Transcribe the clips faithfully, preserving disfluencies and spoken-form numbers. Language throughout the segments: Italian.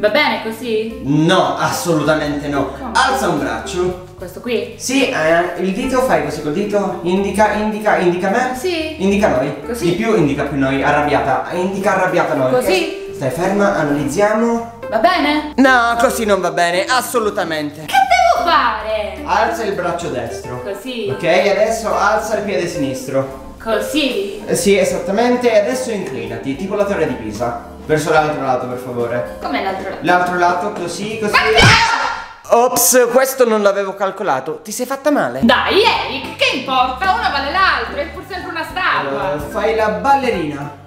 Va bene così? No, assolutamente no. Come? Alza un braccio. Questo qui? Sì, eh, il dito, fai così col dito. Indica, indica, indica me. Sì. Indica noi. Così. Di più, indica più noi. Arrabbiata. Indica arrabbiata noi. Così. Eh, stai ferma, analizziamo. Va bene? No, così non va bene, assolutamente. Che devo fare? Alza il braccio destro. Così. Ok, adesso alza il piede sinistro. Così? Sì, esattamente, e adesso inclinati, tipo la torre di Pisa. Verso l'altro lato, per favore. Com'è l'altro lato? L'altro lato, così, così. Ah! Ops, questo non l'avevo calcolato. Ti sei fatta male? Dai, Erick, che importa? Una vale l'altra, è pur sempre una statua. uh, Fai la ballerina.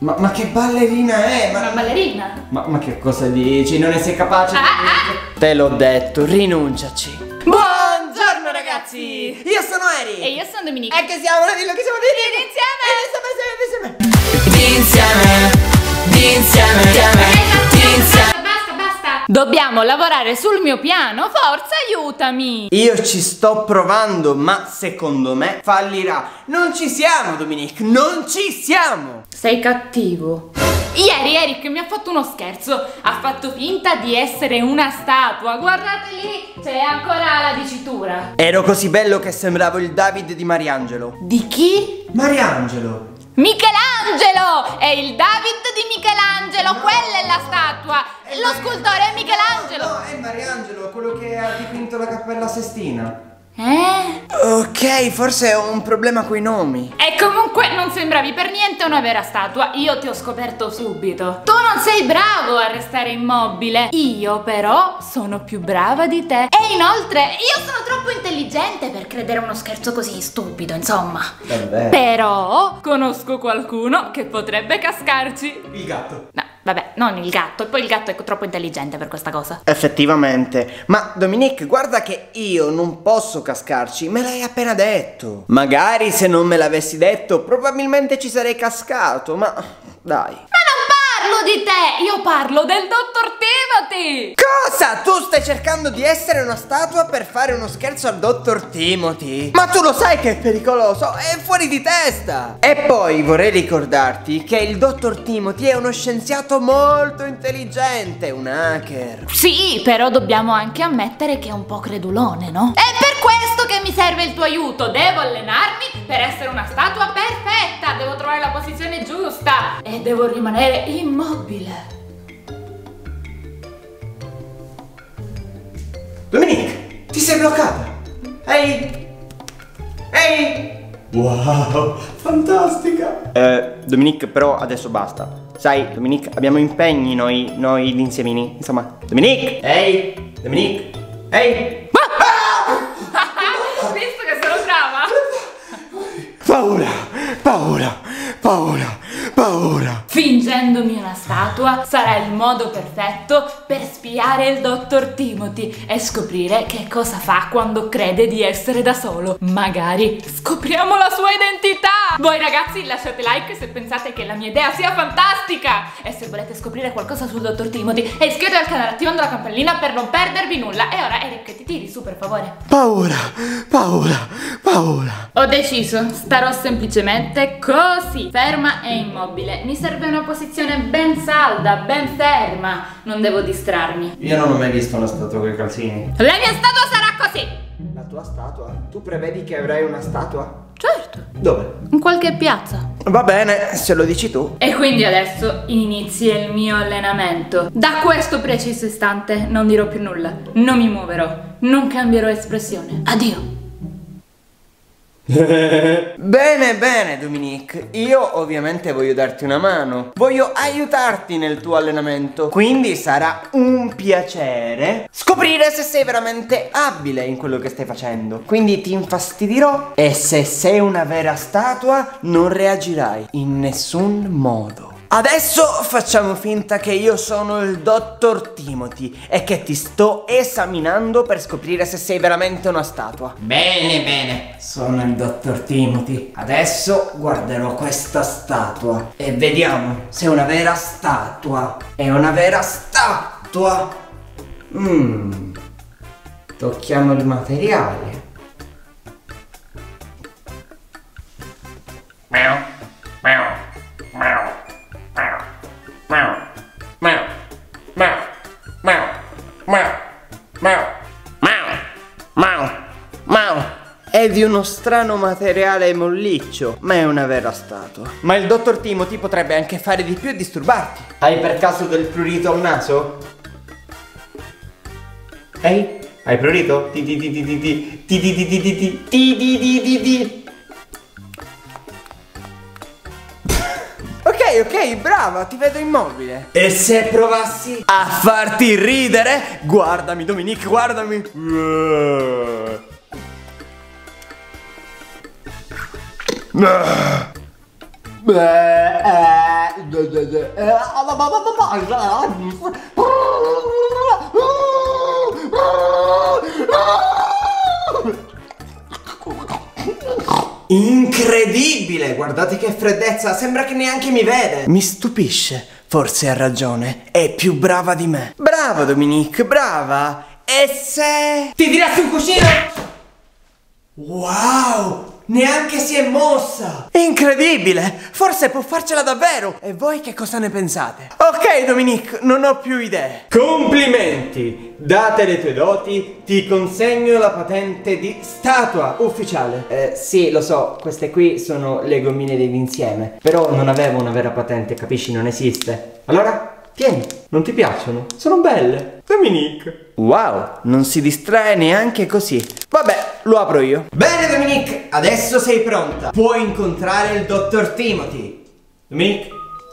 Ma, ma che ballerina è? Ma... Una ballerina? Ma, ma che cosa dici? Non ne sei capace? Ah, di... ah. Te l'ho detto, rinunciaci. Buongiorno ragazzi, io sono Erick. E io sono Dominick. E che siamo, la dillo che siamo DinsiemE. DinsiemE, DinsiemE, DinsiemE. Basta, basta. Dobbiamo lavorare sul mio piano, forza, aiutami. Io ci sto provando, ma secondo me fallirà. Non ci siamo, Dominick, non ci siamo. Sei cattivo. Ieri Erick mi ha fatto uno scherzo, ha fatto finta di essere una statua, guardate lì, c'è ancora la dicitura. Ero così bello che sembravo il David di Michelangelo. Di chi? Michelangelo. Michelangelo! È il David di Michelangelo, no, quella è la statua, è lo Mar... scultore è Michelangelo. No, no, è Michelangelo, quello che ha dipinto la Cappella Sistina. Eh? Ok, forse ho un problema coi nomi. E comunque non sembravi per niente una vera statua, io ti ho scoperto subito. Tu non sei bravo a restare immobile. Io però sono più brava di te. E inoltre io sono troppo intelligente per credere a uno scherzo così stupido, insomma. Vabbè. Però conosco qualcuno che potrebbe cascarci. Il gatto. No. Vabbè, non il gatto, e poi il gatto è troppo intelligente per questa cosa. Effettivamente. Ma Dominick, guarda che io non posso cascarci, me l'hai appena detto. Magari se non me l'avessi detto, probabilmente ci sarei cascato, ma dai. Ma non parlo di te, io parlo del dottor Timoti. Cosa? Tu stai cercando di essere una statua per fare uno scherzo al dottor Timoti? Ma tu lo sai che è pericoloso, è fuori di testa. E poi vorrei ricordarti che il dottor Timoti è uno scienziato molto intelligente, un hacker. Sì, però dobbiamo anche ammettere che è un po' credulone, no? È per questo che mi serve il tuo aiuto, devo allenarmi per essere una statua perfetta. Devo trovare la posizione giusta e devo rimanere immobile. Dominick, ti sei bloccata! Ehi! Ehi! Wow, fantastica! Eh, Dominick, però adesso basta. Sai, Dominick, abbiamo impegni noi, noi d'insiemini. Insomma, Dominick! Ehi! Dominick! Ehi! Ah! Ah! Visto che sono brava! Paura! Paura! Paura! Paura! Fingendomi una statua sarà il modo perfetto per spiare il dottor Timoti e scoprire che cosa fa quando crede di essere da solo. Magari scopriamo la sua identità! Voi ragazzi lasciate like se pensate che la mia idea sia fantastica! E se volete scoprire qualcosa sul dottor Timoti, iscrivetevi al canale attivando la campanellina per non perdervi nulla. E ora Erick, ti tiri su per favore. Paura! Paura! Paura! Ho deciso, starò semplicemente così, ferma e immobile. Mi serve una posizione ben salda, ben ferma. Non devo distrarmi. Io non ho mai visto una statua con i calzini. La mia statua sarà così. La tua statua? Tu prevedi che avrai una statua? Certo. Dove? In qualche piazza. Va bene, se lo dici tu. E quindi adesso inizia il mio allenamento. Da questo preciso istante non dirò più nulla. Non mi muoverò. Non cambierò espressione. Addio. Bene, bene Dominick, io ovviamente voglio darti una mano. Voglio aiutarti nel tuo allenamento. Quindi sarà un piacere scoprire se sei veramente abile in quello che stai facendo. Quindi ti infastidirò e se sei una vera statua non reagirai in nessun modo. Adesso facciamo finta che io sono il dottor Timoti e che ti sto esaminando per scoprire se sei veramente una statua. Bene, bene, sono il dottor Timoti. Adesso guarderò questa statua e vediamo se è una vera statua. È una vera statua. Mmm. Tocchiamo il materiale. Meow, meow, meow. Meow, è di uno strano materiale molliccio, ma è una vera statua. Ma il dottor Timoti potrebbe anche fare di più e disturbarti. Hai per caso del prurito al naso? Ehi? Hai prurito? Ti ti ti ti ti ti ti ti ti ti ti ti ti ti ti. Ok, ok, brava, ti vedo immobile. E se provassi a farti ridere? Guardami, Dominick, guardami. Incredibile, guardate che freddezza, sembra che neanche mi vede. Mi stupisce, forse ha ragione, è più brava di me. Brava Dominick, brava. E se... ti dirassi in cucina? Wow, neanche si è mossa! Incredibile! Forse può farcela davvero! E voi che cosa ne pensate? Ok Dominick, non ho più idee. Complimenti! Date le tue doti, ti consegno la patente di statua ufficiale. Eh, sì, lo so, queste qui sono le gommine di Dinsieme. Però non avevo una vera patente, capisci? Non esiste. Allora, tieni, non ti piacciono? Sono belle. Dominick! Wow, non si distrae neanche così. Vabbè, lo apro io. Bene Dominick, adesso sei pronta. Puoi incontrare il dottor Timoti. Dominick,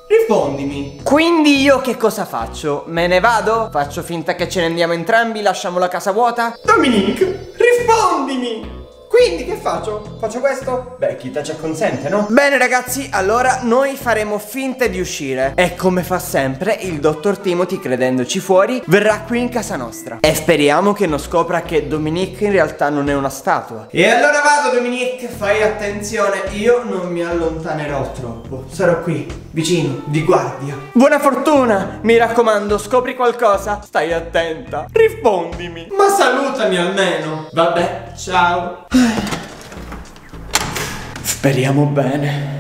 rispondimi. Quindi io che cosa faccio? Me ne vado? Faccio finta che ce ne andiamo entrambi? Lasciamo la casa vuota? Dominick, rispondimi. Quindi che faccio? Faccio questo? Beh, chi te ci acconsente, no? Bene ragazzi, allora noi faremo finta di uscire. E come fa sempre, il dottor Timoti, credendoci fuori, verrà qui in casa nostra. E speriamo che non scopra che Dominick in realtà non è una statua. E allora vado Dominick, fai attenzione, io non mi allontanerò troppo. Sarò qui, vicino, di guardia. Buona fortuna, mi raccomando, scopri qualcosa? Stai attenta, rispondimi. Ma salutami almeno. Vabbè, ciao. Speriamo bene.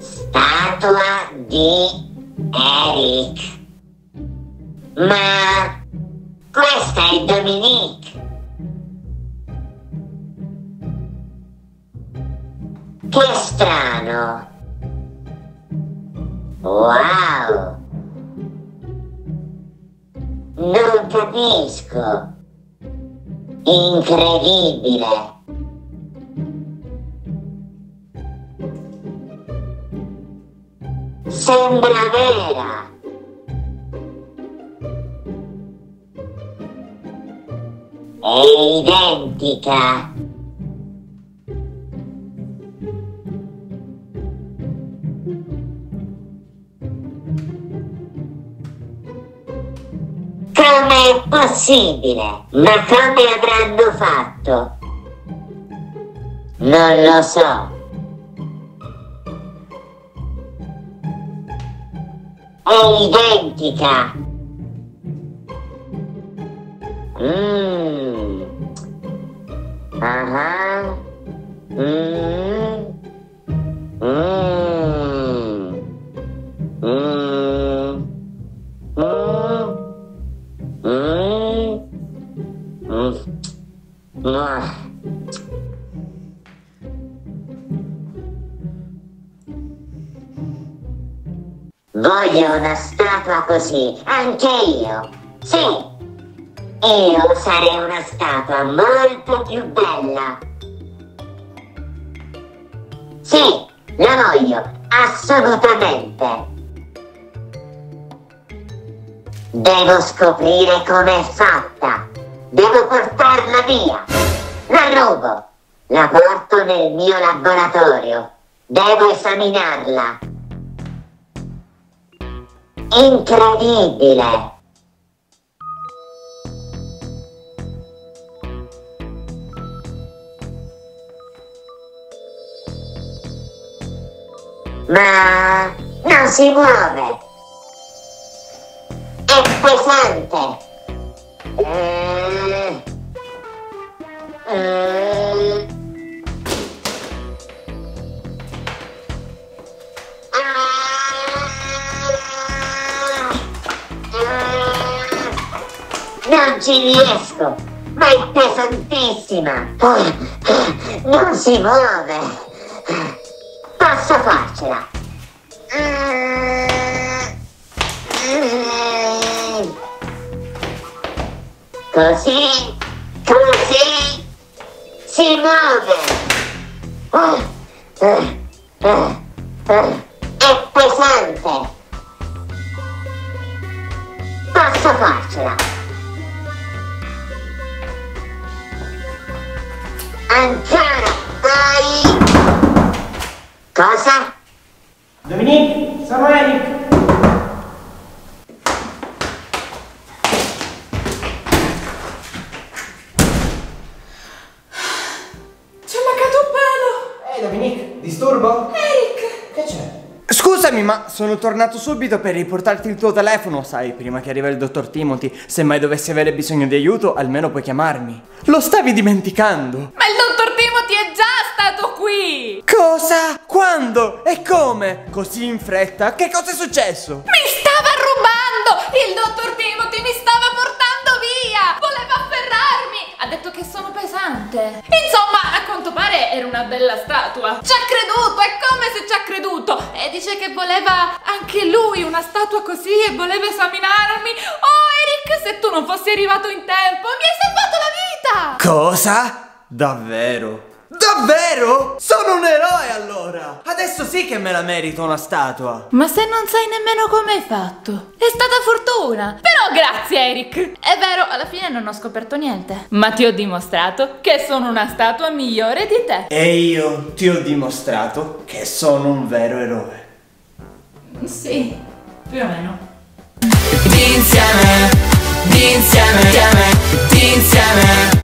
Statua di Erick. Ma questo è Dominick. Che strano. Wow. Non capisco. Incredibile. Sembra vera. È identica. Com'è possibile? Ma come avranno fatto? Non lo so. È identica. Mmm. Ah, mm, mm, mm, mm, mm, mm, ah. Voglio una statua così, anche io, sì. Io sarei una statua molto più bella. Sì, la voglio, assolutamente. Devo scoprire com'è fatta. Devo portarla via. La rubo. La porto nel mio laboratorio. Devo esaminarla. Incredibile. Ma non si muove! pesante. Eh, eh, non ci riesco, ma è pesantissima, non si muove, posso farcela. Così, così, si muove, è pesante, posso farcela. Ancora, dai! Cosa? Dominick, sono Erick! Ci è mancato un pelo! Ehi, hey, Dominick, disturbo? Erick! Che c'è? Scusami, ma sono tornato subito per riportarti il tuo telefono, sai, prima che arriva il dottor Timoti. Se mai dovessi avere bisogno di aiuto, almeno puoi chiamarmi. Lo stavi dimenticando! Ma il dottor Timoti è già stato qui! Cosa? Quando? E come? Così in fretta? Che cosa è successo? Mi stava rubando! Il dottor Timoti mi stava portando via! Voleva afferrarmi! Ha detto che sono pesante! Insomma, a quanto pare era una bella statua! Ci ha creduto! È come se ci ha creduto! E dice che voleva anche lui una statua così e voleva esaminarmi! Oh, Erick, se tu non fossi arrivato in tempo, mi hai salvato la vita! Cosa? Davvero? Davvero? Sono un eroe allora! Adesso sì che me la merito una statua! Ma se non sai nemmeno come hai fatto! È stata fortuna! Però grazie, Erick! È vero, alla fine non ho scoperto niente, ma ti ho dimostrato che sono una statua migliore di te! E io ti ho dimostrato che sono un vero eroe! Sì, più o meno. D'insieme, d'insieme, d'insieme, d'insieme.